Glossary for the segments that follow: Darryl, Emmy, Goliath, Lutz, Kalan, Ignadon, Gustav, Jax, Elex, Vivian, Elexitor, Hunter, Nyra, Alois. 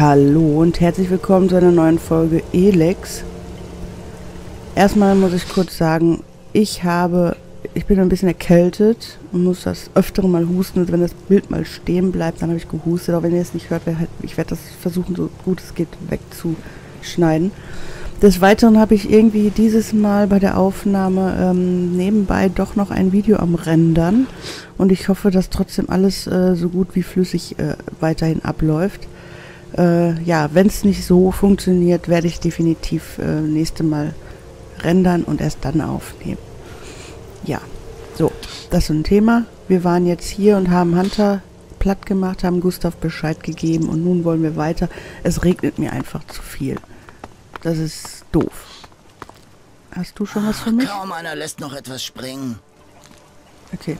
Hallo und herzlich willkommen zu einer neuen Folge Elex. Erstmal muss ich kurz sagen, ich bin ein bisschen erkältet und muss das öfter mal husten. Wenn das Bild mal stehen bleibt, dann habe ich gehustet. Auch wenn ihr es nicht hört, ich werde das versuchen, so gut es geht, wegzuschneiden. Des Weiteren habe ich irgendwie dieses Mal bei der Aufnahme nebenbei doch noch ein Video am Rendern. Und ich hoffe, dass trotzdem alles so gut wie flüssig weiterhin abläuft. Ja, wenn es nicht so funktioniert, werde ich definitiv nächste Mal rendern und erst dann aufnehmen. Ja, so, das ist ein Thema. Wir waren jetzt hier und haben Hunter platt gemacht, haben Gustav Bescheid gegeben und nun wollen wir weiter. Es regnet mir einfach zu viel. Das ist doof. Hast du schon was für mich? Kaum einer lässt noch etwas springen. Okay.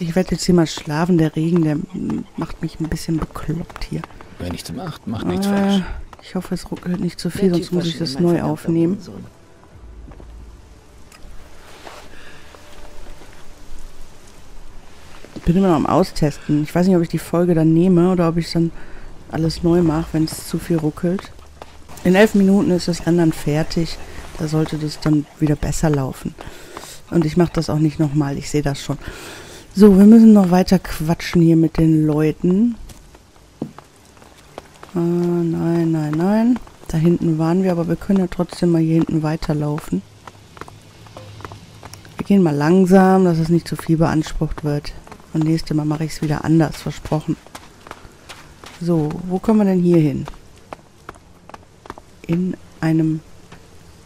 Ich werde jetzt hier mal schlafen. Der Regen, der macht mich ein bisschen bekloppt hier. Wer nichts macht, macht nichts falsch. Ich hoffe, es ruckelt nicht zu viel, sonst muss ich das neu aufnehmen. Ich bin immer noch am Austesten. Ich weiß nicht, ob ich die Folge dann nehme oder ob ich dann alles neu mache, wenn es zu viel ruckelt. In 11 Minuten ist das Rendern fertig. Da sollte das dann wieder besser laufen. Und ich mache das auch nicht nochmal. Ich sehe das schon. So, wir müssen noch weiter quatschen hier mit den Leuten. Nein, nein, nein. Da hinten waren wir, aber wir können ja trotzdem mal hier hinten weiterlaufen. Wir gehen mal langsam, dass es nicht zu viel beansprucht wird. Und nächstes Mal mache ich es wieder anders, versprochen. So, wo kommen wir denn hier hin? In einem...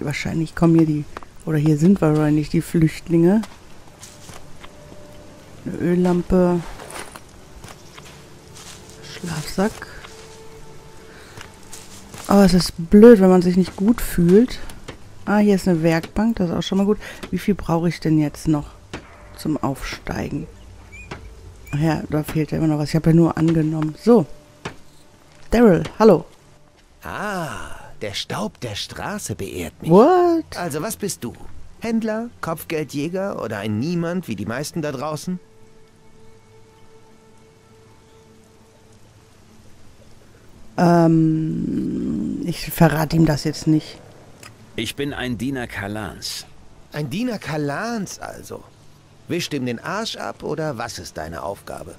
Wahrscheinlich kommen hier die... Oder hier sind wahrscheinlich die Flüchtlinge. Eine Öllampe. Schlafsack. Aber es ist blöd, wenn man sich nicht gut fühlt. Ah, hier ist eine Werkbank, das ist auch schon mal gut. Wie viel brauche ich denn jetzt noch zum Aufsteigen? Ach ja, da fehlt ja immer noch was. Ich habe ja nur angenommen. So. Darryl, hallo. Ah, der Staub der Straße beehrt mich. What? Also was bist du? Händler, Kopfgeldjäger oder ein Niemand wie die meisten da draußen? Ich verrate ihm das jetzt nicht. Ich bin ein Diener Kalans. Ein Diener Kalans also? Wischt ihm den Arsch ab oder was ist deine Aufgabe?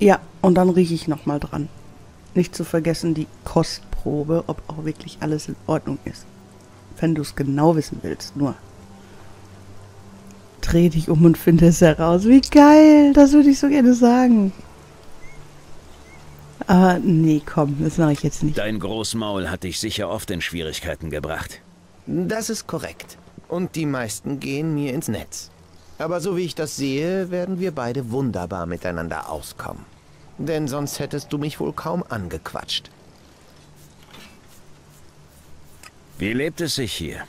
Ja, und dann rieche ich nochmal dran. Nicht zu vergessen die Kostprobe, ob auch wirklich alles in Ordnung ist. Wenn du es genau wissen willst, nur. Dreh dich um und finde es heraus. Wie geil, das würde ich so gerne sagen. Aber nee, komm, das mache ich jetzt nicht. Dein Großmaul hat dich sicher oft in Schwierigkeiten gebracht. Das ist korrekt. Und die meisten gehen mir ins Netz. Aber so wie ich das sehe, werden wir beide wunderbar miteinander auskommen. Denn sonst hättest du mich wohl kaum angequatscht. Wie lebt es sich hier?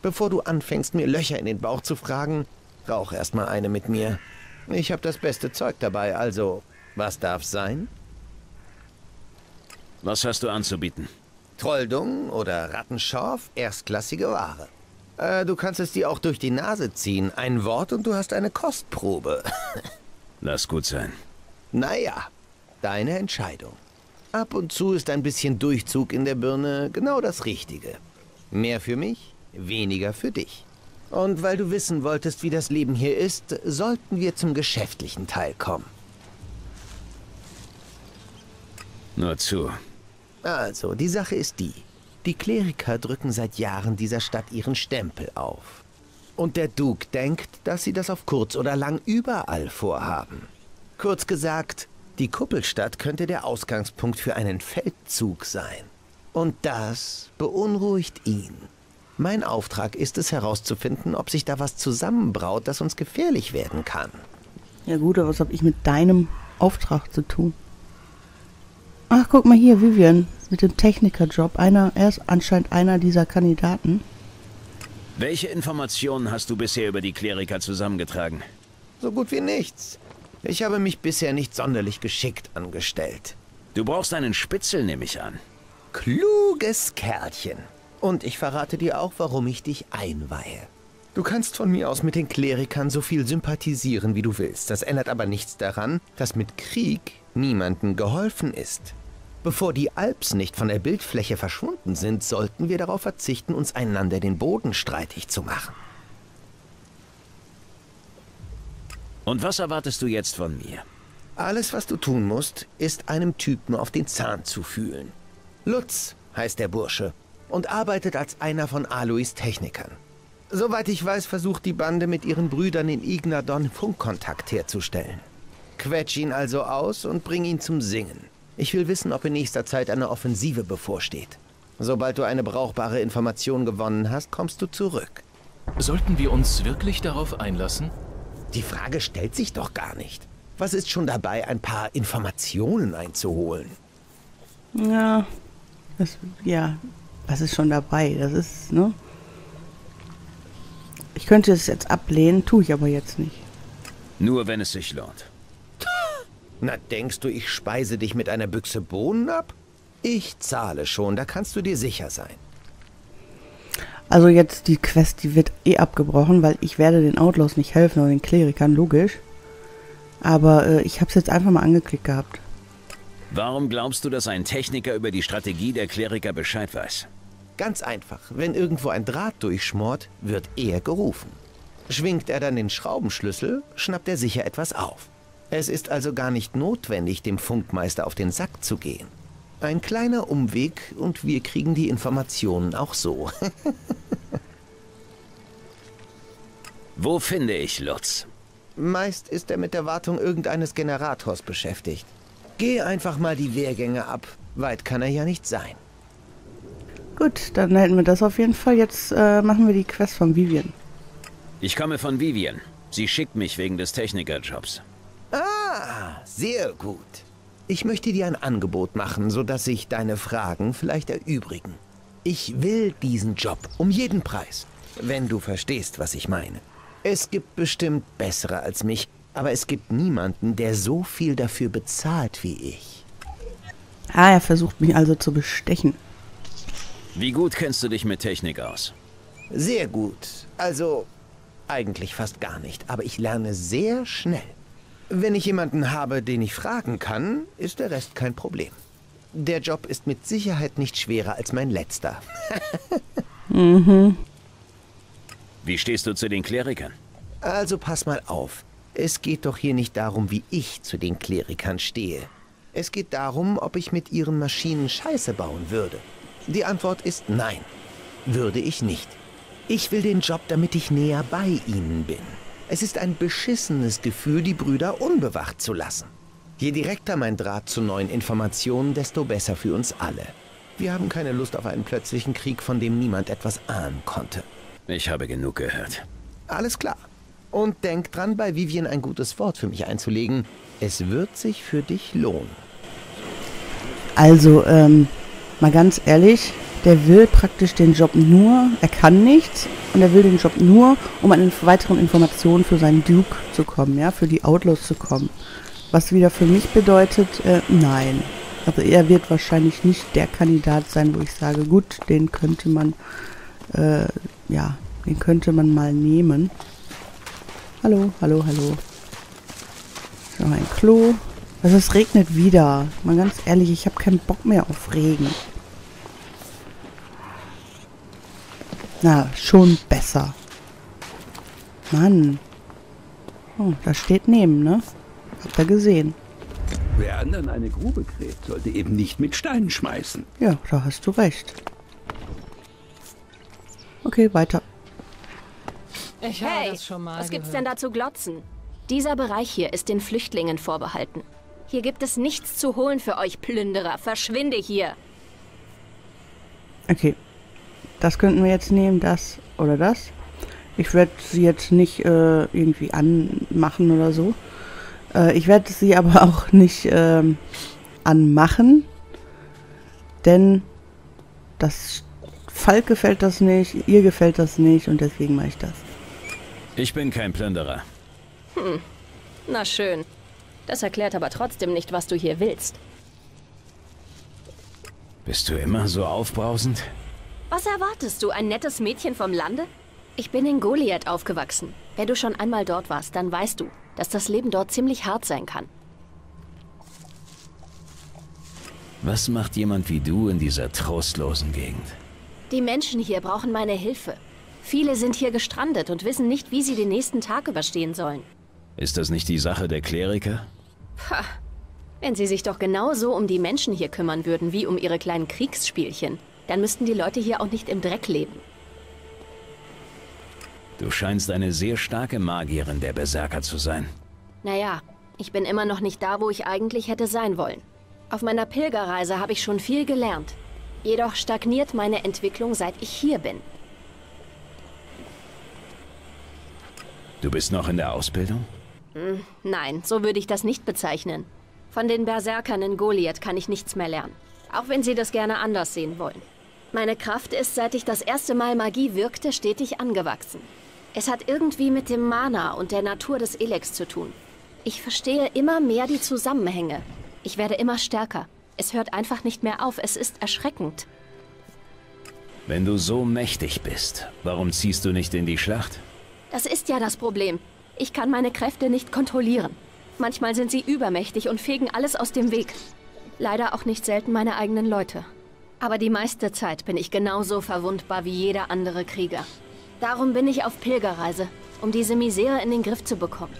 Bevor du anfängst, mir Löcher in den Bauch zu fragen, rauch erstmal eine mit mir. Ich habe das beste Zeug dabei, also was darf's sein? Was hast du anzubieten? Trolldung oder Rattenschorf, erstklassige Ware. Du kannst es dir auch durch die Nase ziehen. Ein Wort und du hast eine Kostprobe. Lass gut sein. Naja, deine Entscheidung. Ab und zu ist ein bisschen Durchzug in der Birne genau das Richtige. Mehr für mich, weniger für dich. Und weil du wissen wolltest, wie das Leben hier ist, sollten wir zum geschäftlichen Teil kommen. Nur zu. Also, die Sache ist die. Die Kleriker drücken seit Jahren dieser Stadt ihren Stempel auf. Und der Duke denkt, dass sie das auf kurz oder lang überall vorhaben. Kurz gesagt, die Kuppelstadt könnte der Ausgangspunkt für einen Feldzug sein. Und das beunruhigt ihn. Mein Auftrag ist es herauszufinden, ob sich da was zusammenbraut, das uns gefährlich werden kann. Ja gut, aber was habe ich mit deinem Auftrag zu tun? Ach, guck mal hier, Vivian, mit dem Technikerjob. Er ist anscheinend einer dieser Kandidaten. Welche Informationen hast du bisher über die Kleriker zusammengetragen? So gut wie nichts. Ich habe mich bisher nicht sonderlich geschickt angestellt. Du brauchst einen Spitzel, nehme ich an. Kluges Kerlchen. Und ich verrate dir auch, warum ich dich einweihe. Du kannst von mir aus mit den Klerikern so viel sympathisieren, wie du willst. Das ändert aber nichts daran, dass mit Krieg niemandem geholfen ist. Bevor die Alps nicht von der Bildfläche verschwunden sind, sollten wir darauf verzichten, uns einander den Boden streitig zu machen. Und was erwartest du jetzt von mir? Alles, was du tun musst, ist einem Typen auf den Zahn zu fühlen. Lutz heißt der Bursche und arbeitet als einer von Alois Technikern. Soweit ich weiß, versucht die Bande mit ihren Brüdern in Ignadon Funkkontakt herzustellen. Quetsch ihn also aus und bring ihn zum Singen. Ich will wissen, ob in nächster Zeit eine Offensive bevorsteht. Sobald du eine brauchbare Information gewonnen hast, kommst du zurück. Sollten wir uns wirklich darauf einlassen? Die Frage stellt sich doch gar nicht. Was ist schon dabei, ein paar Informationen einzuholen? Ja, was ist schon dabei? Das ist, ne? Ich könnte es jetzt ablehnen, tue ich aber jetzt nicht. Nur wenn es sich lohnt. Na, denkst du, ich speise dich mit einer Büchse Bohnen ab? Ich zahle schon, da kannst du dir sicher sein. Also jetzt die Quest, die wird eh abgebrochen, weil ich werde den Outlaws nicht helfen oder den Klerikern, logisch. Aber ich habe es jetzt einfach mal angeklickt gehabt. Warum glaubst du, dass ein Techniker über die Strategie der Kleriker Bescheid weiß? Ganz einfach. Wenn irgendwo ein Draht durchschmort, wird er gerufen. Schwingt er dann den Schraubenschlüssel, schnappt er sicher etwas auf. Es ist also gar nicht notwendig, dem Funkmeister auf den Sack zu gehen. Ein kleiner Umweg und wir kriegen die Informationen auch so. Wo finde ich Lutz? Meist ist er mit der Wartung irgendeines Generators beschäftigt. Geh einfach mal die Wehrgänge ab. Weit kann er ja nicht sein. Gut, dann hätten wir das auf jeden Fall. Jetzt machen wir die Quest von Vivian. Ich komme von Vivian. Sie schickt mich wegen des Technikerjobs. Ah, sehr gut. Ich möchte dir ein Angebot machen, sodass sich deine Fragen vielleicht erübrigen. Ich will diesen Job um jeden Preis, wenn du verstehst, was ich meine. Es gibt bestimmt bessere als mich, aber es gibt niemanden, der so viel dafür bezahlt wie ich. Ah, er versucht mich also zu bestechen. Wie gut kennst du dich mit Technik aus? Sehr gut. Also, eigentlich fast gar nicht, aber ich lerne sehr schnell. Wenn ich jemanden habe, den ich fragen kann, ist der Rest kein Problem. Der Job ist mit Sicherheit nicht schwerer als mein letzter. Mhm. Wie stehst du zu den Klerikern? Also pass mal auf. Es geht doch hier nicht darum, wie ich zu den Klerikern stehe. Es geht darum, ob ich mit ihren Maschinen Scheiße bauen würde. Die Antwort ist nein. Würde ich nicht. Ich will den Job, damit ich näher bei ihnen bin. Es ist ein beschissenes Gefühl, die Brüder unbewacht zu lassen. Je direkter mein Draht zu neuen Informationen, desto besser für uns alle. Wir haben keine Lust auf einen plötzlichen Krieg, von dem niemand etwas ahnen konnte. Ich habe genug gehört. Alles klar. Und denk dran, bei Vivian ein gutes Wort für mich einzulegen. Es wird sich für dich lohnen. Also, mal ganz ehrlich, der will praktisch den Job nur, er kann nichts, und er will den Job nur, um an weiteren Informationen für seinen Duke zu kommen, ja, für die Outlaws zu kommen. Was wieder für mich bedeutet, nein. Also er wird wahrscheinlich nicht der Kandidat sein, wo ich sage, gut, den könnte man, ja, den könnte man mal nehmen. Hallo, hallo, hallo. Noch ein Klo. Also es regnet wieder. Mal ganz ehrlich, ich habe keinen Bock mehr auf Regen. Na, schon besser. Mann. Oh, da steht neben, ne? Habt ihr gesehen. Wer anderen eine Grube gräbt, sollte eben nicht mit Steinen schmeißen. Ja, da hast du recht. Okay, weiter. Hey, was gibt's denn da zu glotzen? Dieser Bereich hier ist den Flüchtlingen vorbehalten. Hier gibt es nichts zu holen für euch, Plünderer. Verschwinde hier. Okay. Das könnten wir jetzt nehmen, das oder das. Ich werde sie jetzt nicht irgendwie anmachen oder so. Ich werde sie aber auch nicht anmachen. Denn das Falk gefällt das nicht, ihr gefällt das nicht und deswegen mache ich das. Ich bin kein Plünderer. Hm. Na schön. Das erklärt aber trotzdem nicht, was du hier willst. Bist du immer so aufbrausend? Was erwartest du, ein nettes Mädchen vom Lande? Ich bin in Goliath aufgewachsen. Wenn du schon einmal dort warst, dann weißt du, dass das Leben dort ziemlich hart sein kann. Was macht jemand wie du in dieser trostlosen Gegend? Die Menschen hier brauchen meine Hilfe. Viele sind hier gestrandet und wissen nicht, wie sie den nächsten Tag überstehen sollen. Ist das nicht die Sache der Kleriker? Pah, wenn sie sich doch genauso um die Menschen hier kümmern würden, wie um ihre kleinen Kriegsspielchen, dann müssten die Leute hier auch nicht im Dreck leben. Du scheinst eine sehr starke Magierin der Berserker zu sein. Naja, ich bin immer noch nicht da, wo ich eigentlich hätte sein wollen. Auf meiner Pilgerreise habe ich schon viel gelernt. Jedoch stagniert meine Entwicklung, seit ich hier bin. Du bist noch in der Ausbildung? Nein, so würde ich das nicht bezeichnen. Von den Berserkern in Goliath kann ich nichts mehr lernen. Auch wenn sie das gerne anders sehen wollen. Meine Kraft ist, seit ich das erste Mal Magie wirkte, stetig angewachsen. Es hat irgendwie mit dem Mana und der Natur des Elex zu tun. Ich verstehe immer mehr die Zusammenhänge. Ich werde immer stärker. Es hört einfach nicht mehr auf. Es ist erschreckend. Wenn du so mächtig bist, warum ziehst du nicht in die Schlacht? Das ist ja das Problem. Ich kann meine Kräfte nicht kontrollieren. Manchmal sind sie übermächtig und fegen alles aus dem Weg. Leider auch nicht selten meine eigenen Leute. Aber die meiste Zeit bin ich genauso verwundbar wie jeder andere Krieger. Darum bin ich auf Pilgerreise, um diese Misere in den Griff zu bekommen.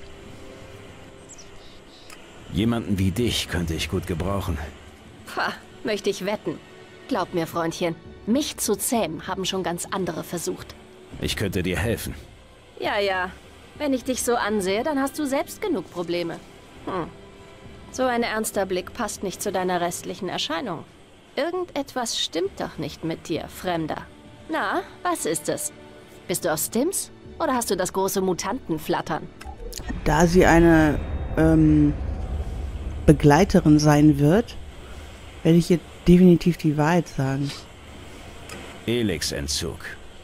Jemanden wie dich könnte ich gut gebrauchen. Ha, möchte ich wetten. Glaub mir, Freundchen, mich zu zähmen haben schon ganz andere versucht. Ich könnte dir helfen. Ja, ja. Wenn ich dich so ansehe, dann hast du selbst genug Probleme. So ein ernster Blick passt nicht zu deiner restlichen Erscheinung. Irgendetwas stimmt doch nicht mit dir, Fremder. Na, was ist es? Bist du aus Stims? Oder hast du das große Mutantenflattern? Da sie eine Begleiterin sein wird, werde ich ihr definitiv die Wahrheit sagen. Elex-Entzug.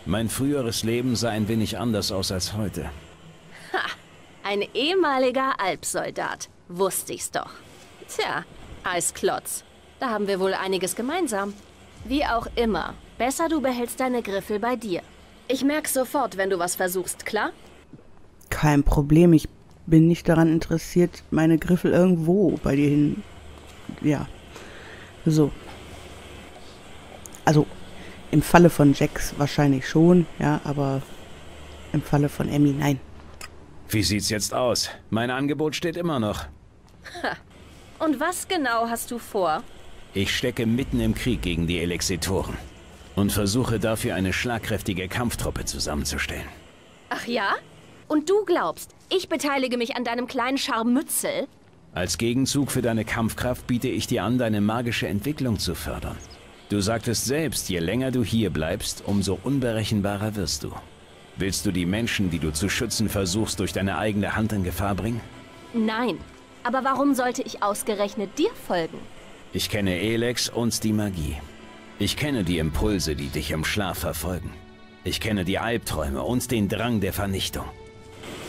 Mein früheres Leben sah ein wenig anders aus als heute. Ha! Ein ehemaliger Alpsoldat. Wusste ich's doch. Tja, Eisklotz. Da haben wir wohl einiges gemeinsam. Wie auch immer, besser du behältst deine Griffel bei dir. Ich merk's sofort, wenn du was versuchst, klar? Kein Problem, ich bin nicht daran interessiert, meine Griffel irgendwo bei dir hin... Ja. So. Also, im Falle von Jax wahrscheinlich schon, ja, aber im Falle von Emmy, nein. Wie sieht's jetzt aus? Mein Angebot steht immer noch. Ha. Und was genau hast du vor? Ich stecke mitten im Krieg gegen die Elexitoren und versuche dafür eine schlagkräftige Kampftruppe zusammenzustellen. Ach ja? Und du glaubst, ich beteilige mich an deinem kleinen Scharmützel? Als Gegenzug für deine Kampfkraft biete ich dir an, deine magische Entwicklung zu fördern. Du sagtest selbst, je länger du hier bleibst, umso unberechenbarer wirst du. Willst du die Menschen, die du zu schützen versuchst, durch deine eigene Hand in Gefahr bringen? Nein, aber warum sollte ich ausgerechnet dir folgen? Ich kenne Elex und die Magie. Ich kenne die Impulse, die dich im Schlaf verfolgen. Ich kenne die Albträume und den Drang der Vernichtung.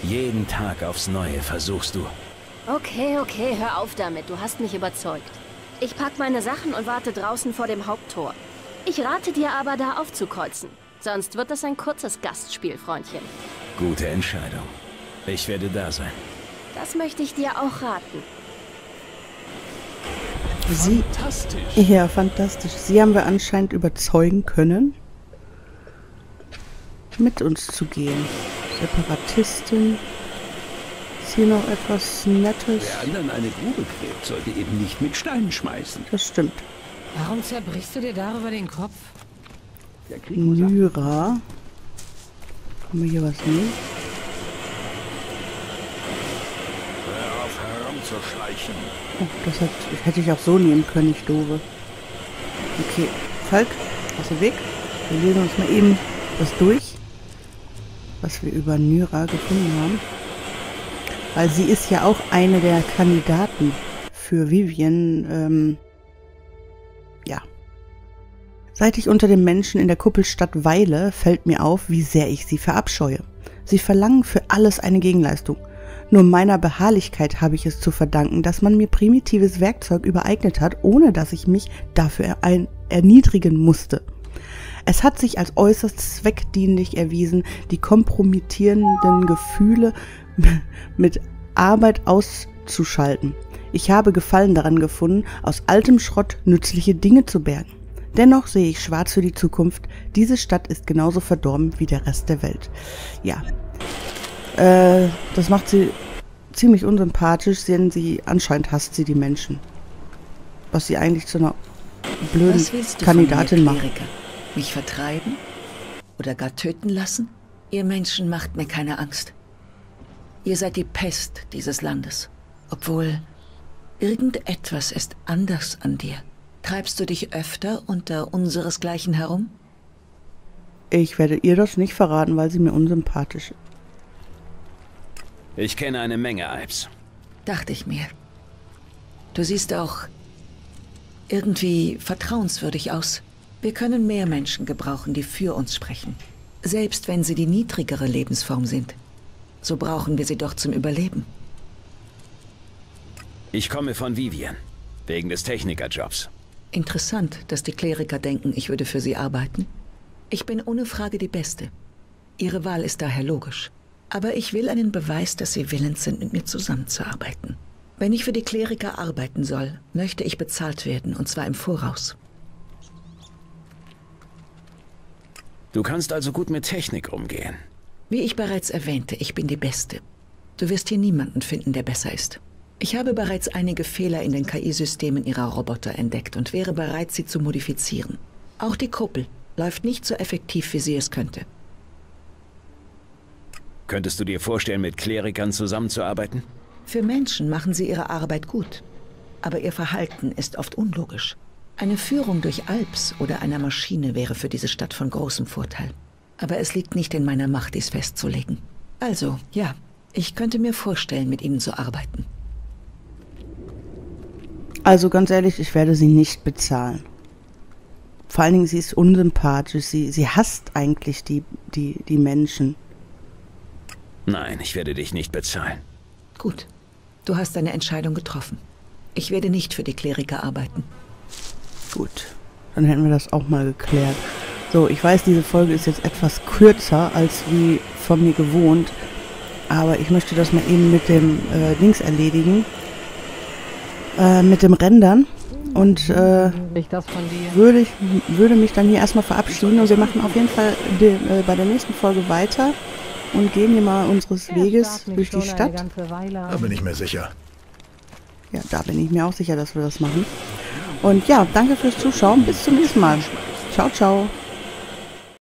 Jeden Tag aufs Neue versuchst du. Okay, okay, hör auf damit. Du hast mich überzeugt. Ich pack meine Sachen und warte draußen vor dem Haupttor. Ich rate dir aber, da aufzukreuzen. Sonst wird das ein kurzes Gastspiel, Freundchen. Gute Entscheidung. Ich werde da sein. Das möchte ich dir auch raten. Sie... Fantastisch. Ja, fantastisch. Sie haben wir anscheinend überzeugen können, mit uns zu gehen. Separatistin. Ist hier noch etwas Nettes? Wer anderen eine Grube gräbt, sollte eben nicht mit Steinen schmeißen. Das stimmt. Warum zerbrichst du dir darüber den Kopf? Nyra. Haben wir hier was nehmen? Hör auf, herumzuschleichen. Oh, das hätte ich auch so nehmen können, ich doofe. Okay, Falk, aus dem Weg. Wir lesen uns mal eben was durch, was wir über Nyra gefunden haben. Weil sie ist ja auch eine der Kandidaten für Vivian, ja. Seit ich unter den Menschen in der Kuppelstadt weile, fällt mir auf, wie sehr ich sie verabscheue. Sie verlangen für alles eine Gegenleistung. Nur meiner Beharrlichkeit habe ich es zu verdanken, dass man mir primitives Werkzeug übereignet hat, ohne dass ich mich dafür erniedrigen musste. Es hat sich als äußerst zweckdienlich erwiesen, die kompromittierenden Gefühle mit Arbeit auszuschalten. Ich habe Gefallen daran gefunden, aus altem Schrott nützliche Dinge zu bergen. Dennoch sehe ich schwarz für die Zukunft. Diese Stadt ist genauso verdorben wie der Rest der Welt. Ja, das macht sie ziemlich unsympathisch, denn anscheinend hasst sie die Menschen. Was sie eigentlich zu einer blöden Kandidatin macht. Mich vertreiben? Oder gar töten lassen? Ihr Menschen macht mir keine Angst. Ihr seid die Pest dieses Landes. Obwohl, irgendetwas ist anders an dir. Treibst du dich öfter unter unseresgleichen herum? Ich werde ihr das nicht verraten, weil sie mir unsympathisch ist. Ich kenne eine Menge Alps. Dachte ich mir. Du siehst auch irgendwie vertrauenswürdig aus. Wir können mehr Menschen gebrauchen, die für uns sprechen. Selbst wenn sie die niedrigere Lebensform sind. So brauchen wir sie doch zum Überleben. Ich komme von Vivian. Wegen des Technikerjobs. Interessant, dass die Kleriker denken, ich würde für sie arbeiten. Ich bin ohne Frage die Beste. Ihre Wahl ist daher logisch. Aber ich will einen Beweis, dass sie willens sind, mit mir zusammenzuarbeiten. Wenn ich für die Kleriker arbeiten soll, möchte ich bezahlt werden, und zwar im Voraus. Du kannst also gut mit Technik umgehen. Wie ich bereits erwähnte, ich bin die Beste. Du wirst hier niemanden finden, der besser ist. Ich habe bereits einige Fehler in den KI-Systemen ihrer Roboter entdeckt und wäre bereit, sie zu modifizieren. Auch die Kuppel läuft nicht so effektiv, wie sie es könnte. Könntest du dir vorstellen, mit Klerikern zusammenzuarbeiten? Für Menschen machen sie ihre Arbeit gut, aber ihr Verhalten ist oft unlogisch. Eine Führung durch Alps oder einer Maschine wäre für diese Stadt von großem Vorteil. Aber es liegt nicht in meiner Macht, dies festzulegen. Also, ja, ich könnte mir vorstellen, mit ihnen zu arbeiten. Also ganz ehrlich, ich werde sie nicht bezahlen. Vor allen Dingen, sie ist unsympathisch, sie hasst eigentlich die Menschen. Nein, ich werde dich nicht bezahlen. Gut. Du hast deine Entscheidung getroffen. Ich werde nicht für die Kleriker arbeiten. Gut. Dann hätten wir das auch mal geklärt. So, ich weiß, diese Folge ist jetzt etwas kürzer als wie von mir gewohnt. Aber ich möchte das mal eben mit dem Dings erledigen. Mit dem Rendern. Und würde mich dann hier erstmal verabschieden. Und wir machen auf jeden Fall bei der nächsten Folge weiter. Und gehen hier mal unseres Weges durch die Stadt. Da bin ich mir sicher. Ja, da bin ich mir auch sicher, dass wir das machen. Und ja, danke fürs Zuschauen. Bis zum nächsten Mal. Ciao, ciao.